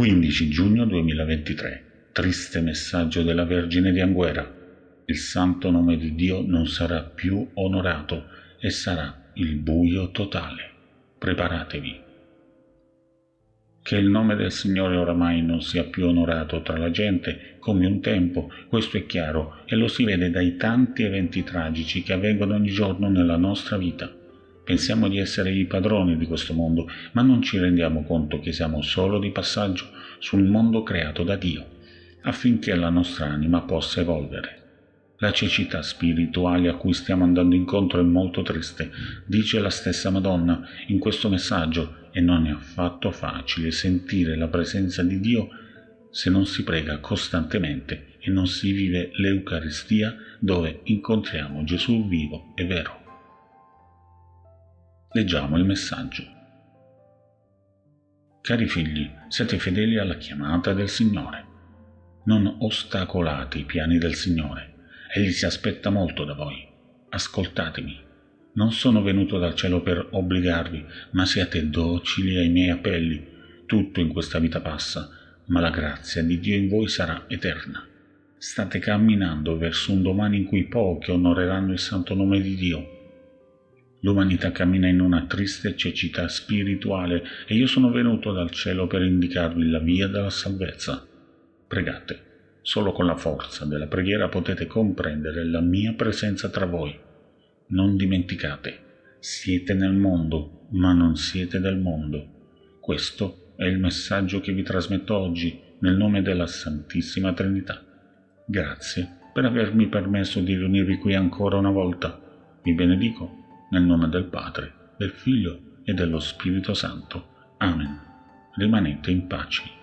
15 giugno 2023. Triste messaggio della Vergine di Anguera. Il santo nome di Dio non sarà più onorato e sarà il buio totale. Preparatevi. Che il nome del Signore oramai non sia più onorato tra la gente come un tempo, questo è chiaro e lo si vede dai tanti eventi tragici che avvengono ogni giorno nella nostra vita. Pensiamo di essere i padroni di questo mondo, ma non ci rendiamo conto che siamo solo di passaggio sul mondo creato da Dio, affinché la nostra anima possa evolvere. La cecità spirituale a cui stiamo andando incontro è molto triste, dice la stessa Madonna in questo messaggio, e non è affatto facile sentire la presenza di Dio se non si prega costantemente e non si vive l'Eucaristia dove incontriamo Gesù vivo e vero. Leggiamo il messaggio. Cari figli, siete fedeli alla chiamata del Signore. Non ostacolate i piani del Signore. Egli si aspetta molto da voi. Ascoltatemi. Non sono venuto dal cielo per obbligarvi, ma siate docili ai miei appelli. Tutto in questa vita passa, ma la grazia di Dio in voi sarà eterna. State camminando verso un domani in cui pochi onoreranno il santo nome di Dio. L'umanità cammina in una triste cecità spirituale e io sono venuto dal cielo per indicarvi la via della salvezza. Pregate. Solo con la forza della preghiera potete comprendere la mia presenza tra voi. Non dimenticate, siete nel mondo, ma non siete del mondo. Questo è il messaggio che vi trasmetto oggi nel nome della Santissima Trinità. Grazie per avermi permesso di riunirvi qui ancora una volta. Vi benedico. Nel nome del Padre, del Figlio e dello Spirito Santo. Amen. Rimanete in pace.